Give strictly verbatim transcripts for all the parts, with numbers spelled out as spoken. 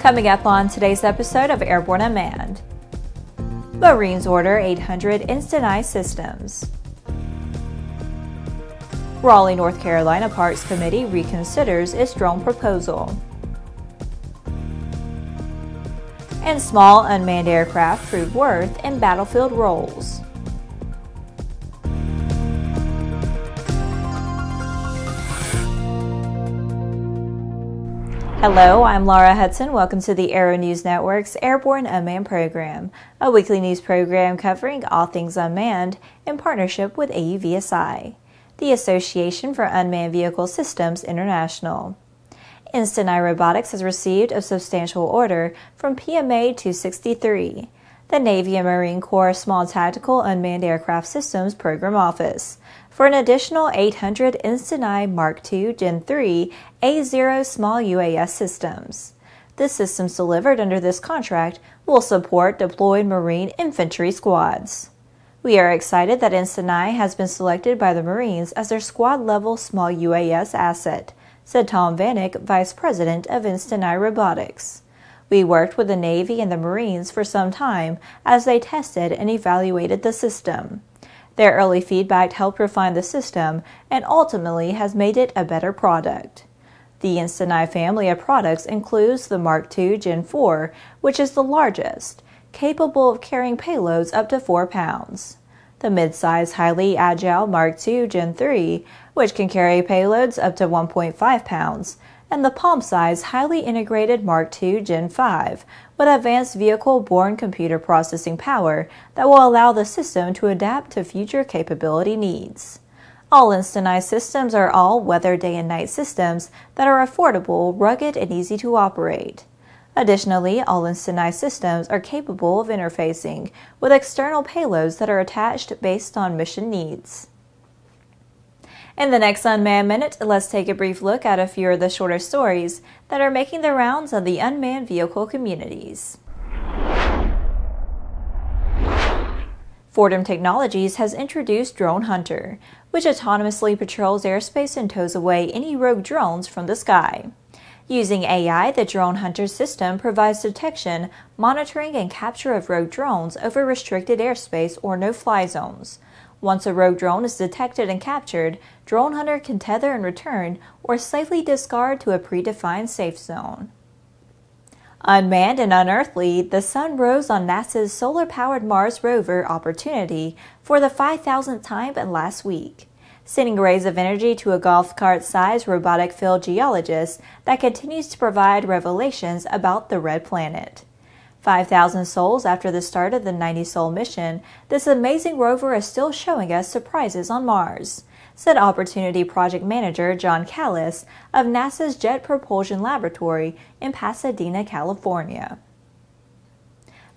Coming up on today's episode of Airborne Unmanned, Marines order eight hundred Instant Eye systems. Raleigh, North Carolina Parks Committee reconsiders its drone proposal. And small unmanned aircraft prove worth in battlefield roles. Hello, I'm Laura Hudson. Welcome to the Aero-News Network's Airborne Unmanned program, a weekly news program covering all things unmanned in partnership with A U V S I, the Association for Unmanned Vehicle Systems International. Instant Eye Robotics has received a substantial order from P M A two sixty-three, the Navy and Marine Corps Small Tactical Unmanned Aircraft Systems Program Office, for an additional eight hundred Instant Eye Mark two Gen three A zero small U A S systems. The systems delivered under this contract will support deployed Marine infantry squads. We are excited that Instant Eye has been selected by the Marines as their squad-level small U A S asset, said Tom Vanek, Vice President of Instant Eye Robotics. We worked with the Navy and the Marines for some time as they tested and evaluated the system. Their early feedback helped refine the system and ultimately has made it a better product. The Instant Eye family of products includes the Mark two Gen four, which is the largest, capable of carrying payloads up to four pounds. The mid-size, highly agile Mark two Gen three, which can carry payloads up to one point five pounds, and the palm-size, highly integrated Mark two Gen five, with advanced vehicle-borne computer processing power that will allow the system to adapt to future capability needs. All Instant Eye systems are all-weather day and night systems that are affordable, rugged, and easy to operate. Additionally, all Instant Eye systems are capable of interfacing with external payloads that are attached based on mission needs. In the next Unmanned Minute, let's take a brief look at a few of the shorter stories that are making the rounds of the unmanned vehicle communities. Fortem Technologies has introduced Drone Hunter, which autonomously patrols airspace and tows away any rogue drones from the sky. Using A I, the Drone Hunter system provides detection, monitoring, and capture of rogue drones over restricted airspace or no-fly zones. Once a rogue drone is detected and captured, Drone Hunter can tether and return or safely discard to a predefined safe zone. Unmanned and unearthly, the sun rose on NASA's solar-powered Mars rover Opportunity for the five thousandth time last week, sending rays of energy to a golf cart-sized robotic field geologist that continues to provide revelations about the red planet. five thousand souls after the start of the ninety soul mission, this amazing rover is still showing us surprises on Mars, said Opportunity Project Manager John Callis of NASA's Jet Propulsion Laboratory in Pasadena, California.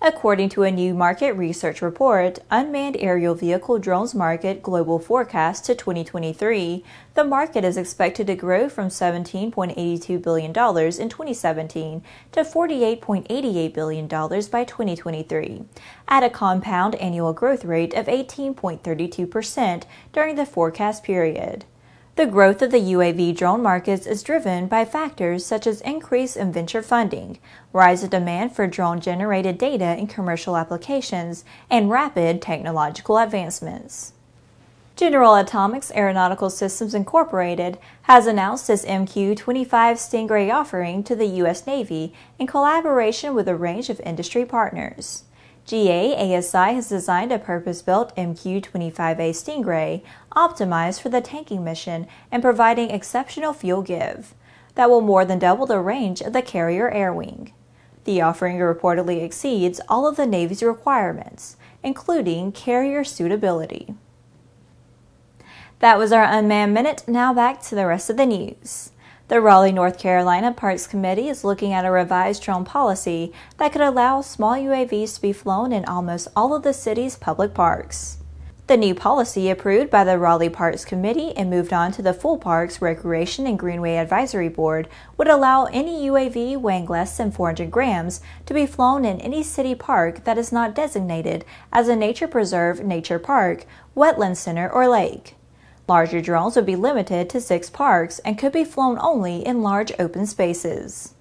According to a new market research report, Unmanned Aerial Vehicle Drones Market Global Forecast to twenty twenty-three, the market is expected to grow from seventeen point eight two billion dollars in twenty seventeen to forty-eight point eight eight billion dollars by twenty twenty-three, at a compound annual growth rate of eighteen point three two percent during the forecast period. The growth of the U A V drone markets is driven by factors such as increase in venture funding, rise of demand for drone-generated data in commercial applications, and rapid technological advancements. General Atomics Aeronautical Systems Incorporated has announced its M Q twenty-five Stingray offering to the U S Navy in collaboration with a range of industry partners. G A A S I has designed a purpose-built M Q twenty-five A Stingray optimized for the tanking mission and providing exceptional fuel give that will more than double the range of the carrier air wing. The offering reportedly exceeds all of the Navy's requirements, including carrier suitability. That was our Unmanned Minute. Now back to the rest of the news. The Raleigh, North Carolina Parks Committee is looking at a revised drone policy that could allow small U A Vs to be flown in almost all of the city's public parks. The new policy, approved by the Raleigh Parks Committee and moved on to the full Parks, Recreation, and Greenway Advisory Board, would allow any U A V weighing less than four hundred grams to be flown in any city park that is not designated as a nature preserve, nature park, wetland center, or lake. Larger drones would be limited to six parks and could be flown only in large open spaces.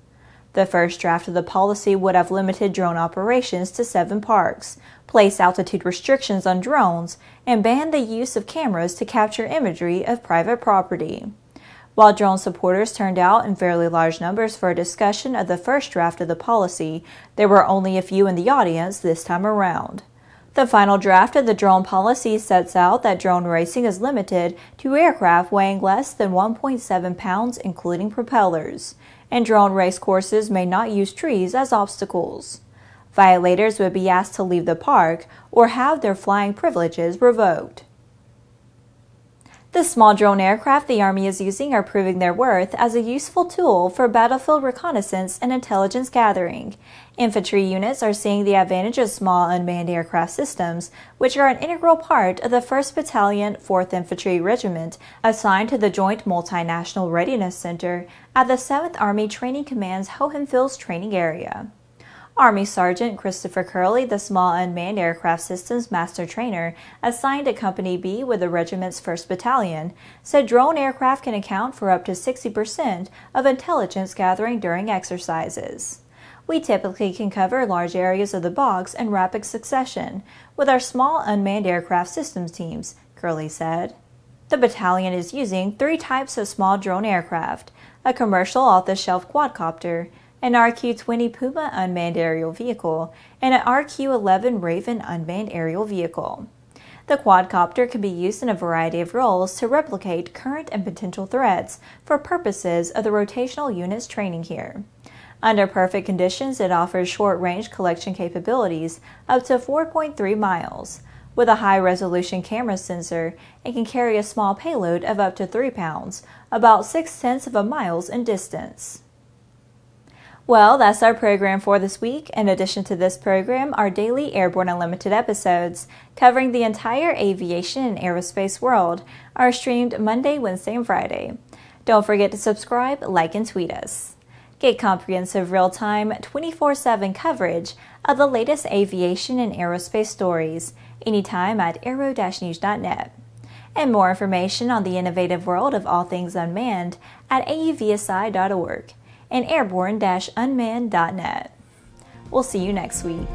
The first draft of the policy would have limited drone operations to seven parks, placed altitude restrictions on drones, and banned the use of cameras to capture imagery of private property. While drone supporters turned out in fairly large numbers for a discussion of the first draft of the policy, there were only a few in the audience this time around. The final draft of the drone policy sets out that drone racing is limited to aircraft weighing less than one point seven pounds including propellers, and drone race courses may not use trees as obstacles. Violators would be asked to leave the park or have their flying privileges revoked. The small drone aircraft the Army is using are proving their worth as a useful tool for battlefield reconnaissance and intelligence gathering. Infantry units are seeing the advantage of small unmanned aircraft systems, which are an integral part of the first Battalion, fourth Infantry Regiment, assigned to the Joint Multinational Readiness Center at the seventh Army Training Command's Hohenfels training area. Army Sergeant Christopher Curley, the Small Unmanned Aircraft Systems Master Trainer, assigned to Company B with the regiment's first Battalion, said drone aircraft can account for up to sixty percent of intelligence gathering during exercises. We typically can cover large areas of the box in rapid succession with our small unmanned aircraft systems teams, Curley said. The battalion is using three types of small drone aircraft, a commercial off-the-shelf quadcopter, an R Q twenty Puma unmanned aerial vehicle, and an R Q eleven Raven unmanned aerial vehicle. The quadcopter can be used in a variety of roles to replicate current and potential threats for purposes of the rotational unit's training here. Under perfect conditions, it offers short-range collection capabilities up to four point three miles. With a high-resolution camera sensor, it can carry a small payload of up to three pounds, about six-tenths of a mile in distance. Well, that's our program for this week. In addition to this program are daily Airborne Unlimited episodes covering the entire aviation and aerospace world are streamed Monday, Wednesday, and Friday. Don't forget to subscribe, like, and tweet us. Get comprehensive real-time twenty-four seven coverage of the latest aviation and aerospace stories anytime at aero dash news dot net. And more information on the innovative world of all things unmanned at A U V S I dot org. and airborne dash unmanned dot net. We'll see you next week.